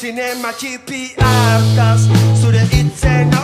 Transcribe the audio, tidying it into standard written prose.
Cinema GP Artas, Sure Itzena.